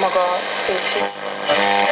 my God,